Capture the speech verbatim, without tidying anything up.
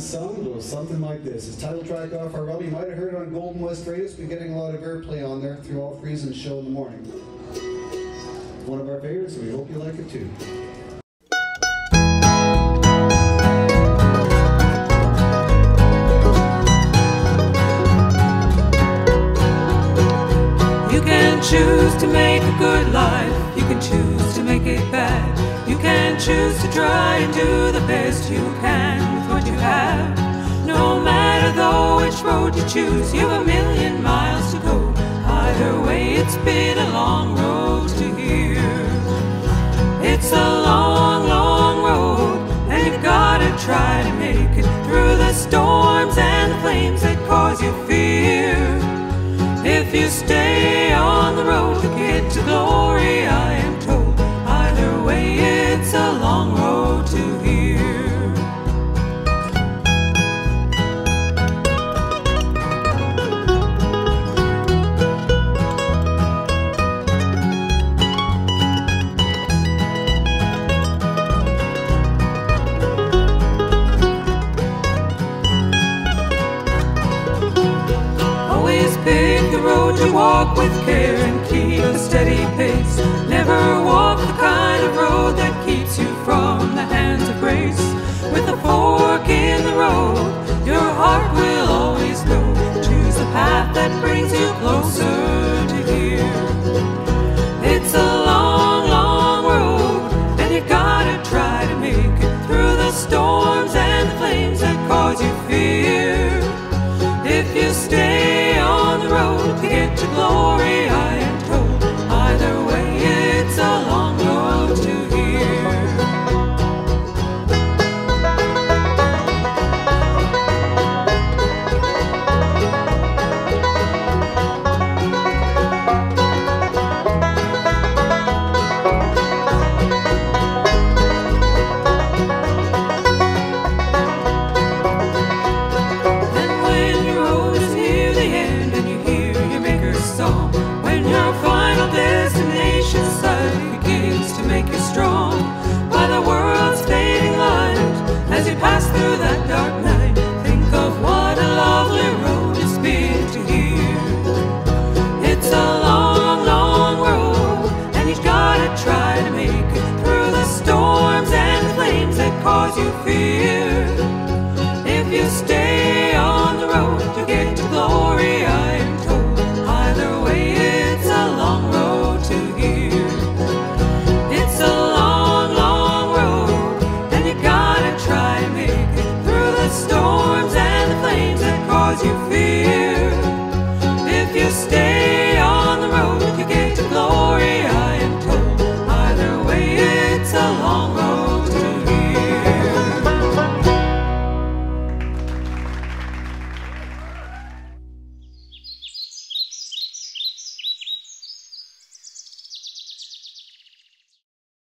Friends song goes something like this. It's title track off our album. You might have heard it on Golden West Radio. It's been getting a lot of airplay on there throughout Friesen's Show in the morning. One of our favorites, and we hope you like it too. You can choose to make a good life. You can choose to make it bad. You can choose to try and do the best you can with what you have. No matter though which road you choose, you have a million miles to go. Either way, it's been a long road to here. It's a long, long road, and you've gotta try to make it through the storms and the flames that cause you fear. If you stay on the road, you'll get to glory, I am told. Either way, it's a long road to here. Pick the road you walk with care and keep a steady pace. Never walk the kind of road that keeps you from the hands of grace. With a fork in the road, your heart will always know. Choose a path that brings you closer to here. It's a long, long road, and you gotta try to make it through the storms and the flames that cause you fear. If you stay road to get to glory, I am told. Either way, it's a long road to fear. If you stay on the road to get to glory, I am told. Either way, it's a long road to here. It's a long, long road, and you gotta try to make it through the storms and the flames that cause you fear.